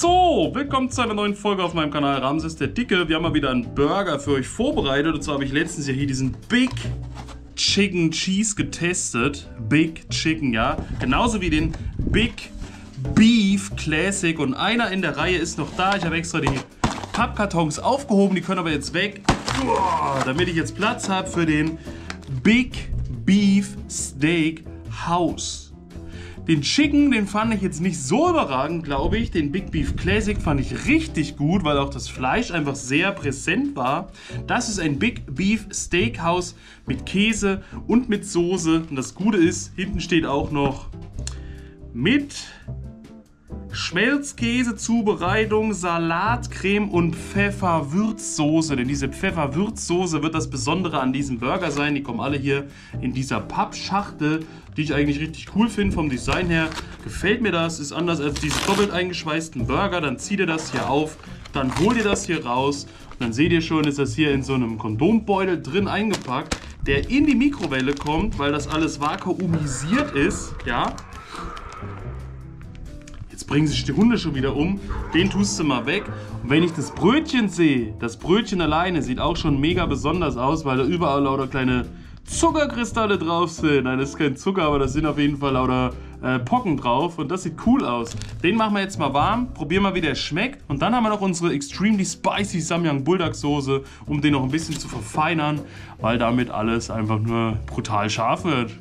So, willkommen zu einer neuen Folge auf meinem Kanal Ramses der Dicke. Wir haben mal wieder einen Burger für euch vorbereitet. Und zwar habe ich letztens ja hier diesen Big Chicken Cheese getestet. Big Chicken, ja. Genauso wie den Big Beef Classic. Und einer in der Reihe ist noch da. Ich habe extra die Pappkartons aufgehoben. Die können aber jetzt weg, damit ich jetzt Platz habe für den Big Beef Steak House. Den Chicken, den fand ich jetzt nicht so überragend, glaube ich. Den Big Beef Classic fand ich richtig gut, weil auch das Fleisch einfach sehr präsent war. Das ist ein Big Beef Steakhouse mit Käse und mit Soße. Und das Gute ist, hinten steht auch noch mit Schmelzkäse, Zubereitung, Salat, Creme und Pfefferwürzsoße. Denn diese Pfefferwürzsoße wird das Besondere an diesem Burger sein. Die kommen alle hier in dieser Pappschachtel, die ich eigentlich richtig cool finde vom Design her. Gefällt mir das, ist anders als diese doppelt eingeschweißten Burger. Dann zieht ihr das hier auf, dann holt ihr das hier raus. Und dann seht ihr schon, ist das hier in so einem Kondombeutel drin eingepackt, der in die Mikrowelle kommt, weil das alles vakuumisiert ist, ja. Jetzt bringen sich die Hunde schon wieder um, den tust du mal weg. Und wenn ich das Brötchen sehe, das Brötchen alleine sieht auch schon mega besonders aus, weil da überall lauter kleine Zuckerkristalle drauf sind. Nein, das ist kein Zucker, aber das sind auf jeden Fall lauter Pocken drauf und das sieht cool aus. Den machen wir jetzt mal warm, probieren mal, wie der schmeckt. Und dann haben wir noch unsere extremely spicy Samyang Bulldog Soße, um den noch ein bisschen zu verfeinern, weil damit alles einfach nur brutal scharf wird.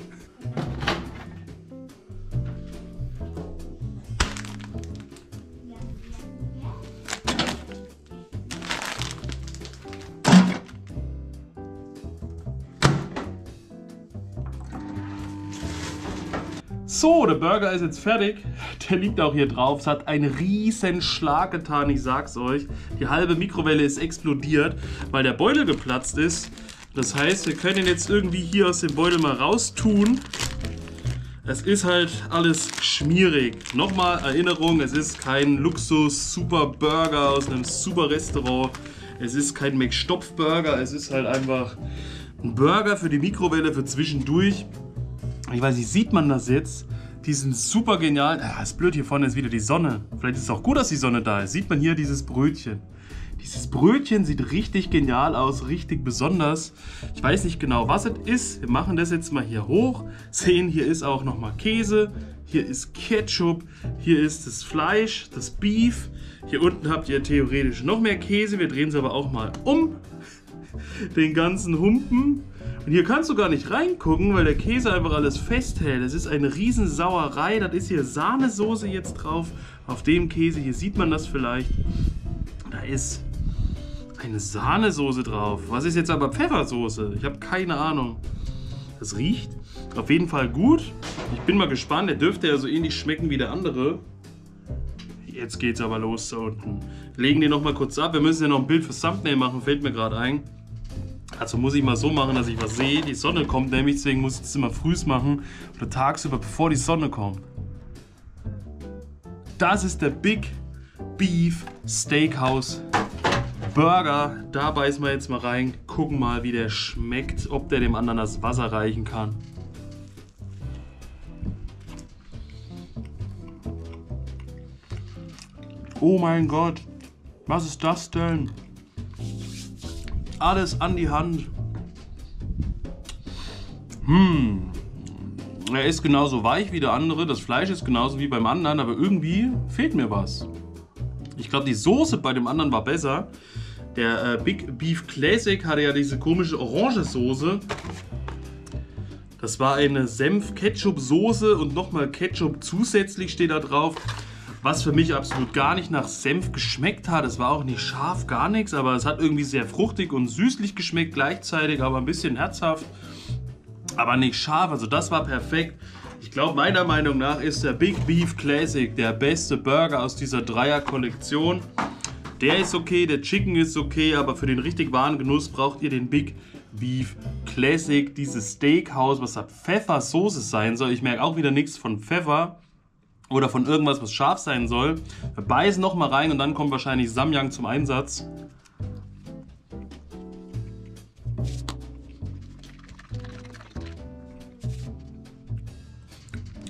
So, der Burger ist jetzt fertig. Der liegt auch hier drauf. Es hat einen riesen Schlag getan, ich sag's euch. Die halbe Mikrowelle ist explodiert, weil der Beutel geplatzt ist. Das heißt, wir können ihn jetzt irgendwie hier aus dem Beutel mal raustun. Es ist halt alles schmierig. Nochmal Erinnerung, es ist kein Luxus-Super-Burger aus einem Super-Restaurant. Es ist kein McStopf-Burger. Es ist halt einfach ein Burger für die Mikrowelle, für zwischendurch. Ich weiß nicht, sieht man das jetzt? Die sind super genial. Ah, ist blöd, hier vorne ist wieder die Sonne. Vielleicht ist es auch gut, dass die Sonne da ist. Sieht man hier dieses Brötchen. Dieses Brötchen sieht richtig genial aus, richtig besonders. Ich weiß nicht genau, was es ist. Wir machen das jetzt mal hier hoch. Sehen, hier ist auch nochmal Käse. Hier ist Ketchup. Hier ist das Fleisch, das Beef. Hier unten habt ihr theoretisch noch mehr Käse. Wir drehen es aber auch mal um. Den ganzen Humpen. Und hier kannst du gar nicht reingucken, weil der Käse einfach alles festhält. Es ist eine riesen Sauerei. Das ist hier Sahnesoße jetzt drauf. Auf dem Käse, hier sieht man das vielleicht. Da ist eine Sahnesoße drauf. Was ist jetzt aber Pfeffersoße? Ich habe keine Ahnung. Das riecht auf jeden Fall gut. Ich bin mal gespannt. Der dürfte ja so ähnlich schmecken wie der andere. Jetzt geht's aber los da unten. Legen den noch mal kurz ab. Wir müssen ja noch ein Bild fürs Thumbnail machen, fällt mir gerade ein. Also muss ich mal so machen, dass ich was sehe. Die Sonne kommt nämlich, deswegen muss ich das immer frühs machen. Oder tagsüber, bevor die Sonne kommt. Das ist der Big Beef Steakhouse Burger. Da beißen wir jetzt mal rein. Gucken mal, wie der schmeckt. Ob der dem anderen das Wasser reichen kann. Oh mein Gott. Was ist das denn? Alles an die Hand. Er ist genauso weich wie der andere. Das Fleisch ist genauso wie beim anderen. Aber irgendwie fehlt mir was. Ich glaube, die Soße bei dem anderen war besser. Der Big Beef Classic hatte ja diese komische orange Soße. Das war eine Senf-Ketchup-Soße und nochmal Ketchup zusätzlich steht da drauf. Was für mich absolut gar nicht nach Senf geschmeckt hat. Es war auch nicht scharf, gar nichts, aber es hat irgendwie sehr fruchtig und süßlich geschmeckt gleichzeitig, aber ein bisschen herzhaft, aber nicht scharf. Also das war perfekt. Ich glaube, meiner Meinung nach ist der Big Beef Classic der beste Burger aus dieser Dreier-Kollektion. Der ist okay, der Chicken ist okay, aber für den richtig wahren Genuss braucht ihr den Big Beef Classic. Dieses Steakhouse, was hat Pfeffersoße sein soll. Ich merke auch wieder nichts von Pfeffer. Oder von irgendwas, was scharf sein soll. Wir beißen nochmal rein und dann kommt wahrscheinlich Samyang zum Einsatz.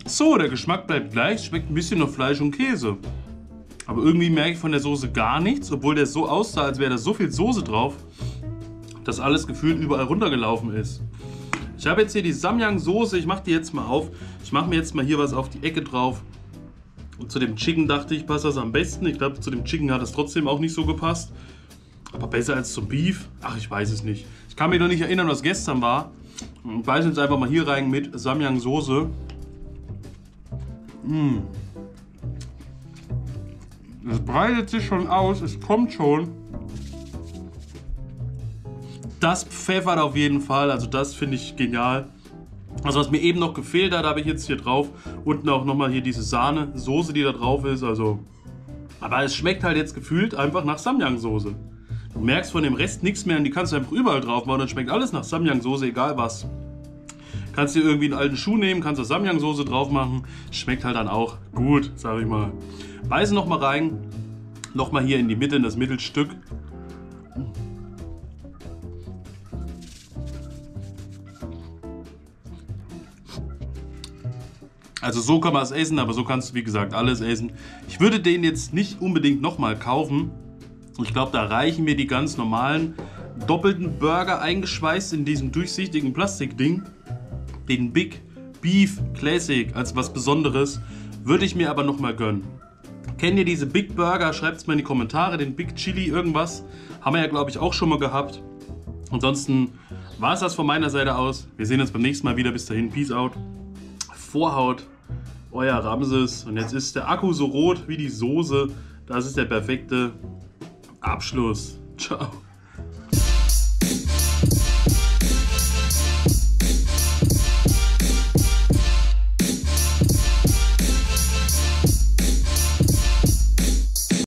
So, der Geschmack bleibt gleich. Schmeckt ein bisschen nach Fleisch und Käse. Aber irgendwie merke ich von der Soße gar nichts, obwohl der so aussah, als wäre da so viel Soße drauf, dass alles gefühlt überall runtergelaufen ist. Ich habe jetzt hier die Samyang Soße, ich mache die jetzt mal auf. Ich mache mir jetzt mal hier was auf die Ecke drauf. Und zu dem Chicken dachte ich, passt das am besten. Ich glaube, zu dem Chicken hat es trotzdem auch nicht so gepasst. Aber besser als zum Beef? Ach, ich weiß es nicht. Ich kann mich noch nicht erinnern, was gestern war. Ich beiße jetzt einfach mal hier rein mit Samyang Soße. Mmh. Es breitet sich schon aus, es kommt schon. Das pfeffert auf jeden Fall, also das finde ich genial. Also was mir eben noch gefehlt hat, habe ich jetzt hier drauf. Unten auch nochmal hier diese Sahne-Soße, die da drauf ist. Also, aber es schmeckt halt jetzt gefühlt einfach nach Samyang-Soße. Du merkst von dem Rest nichts mehr und die kannst du einfach überall drauf machen. Dann schmeckt alles nach Samyang-Soße, egal was. Kannst dir irgendwie einen alten Schuh nehmen, kannst du Samyang-Soße drauf machen. Schmeckt halt dann auch gut, sage ich mal. Beiße nochmal rein, nochmal hier in die Mitte, in das Mittelstück. Also so kann man es essen, aber so kannst du wie gesagt alles essen. Ich würde den jetzt nicht unbedingt nochmal kaufen. Ich glaube, da reichen mir die ganz normalen doppelten Burger eingeschweißt in diesem durchsichtigen Plastikding. Den Big Beef Classic als was Besonderes würde ich mir aber nochmal gönnen. Kennt ihr diese Big Burger? Schreibt es mal in die Kommentare. Den Big Chili irgendwas haben wir ja glaube ich auch schon mal gehabt. Ansonsten war es das von meiner Seite aus. Wir sehen uns beim nächsten Mal wieder. Bis dahin. Peace out. Vorhaut, euer Ramses. Und jetzt ist der Akku so rot wie die Soße. Das ist der perfekte Abschluss. Ciao.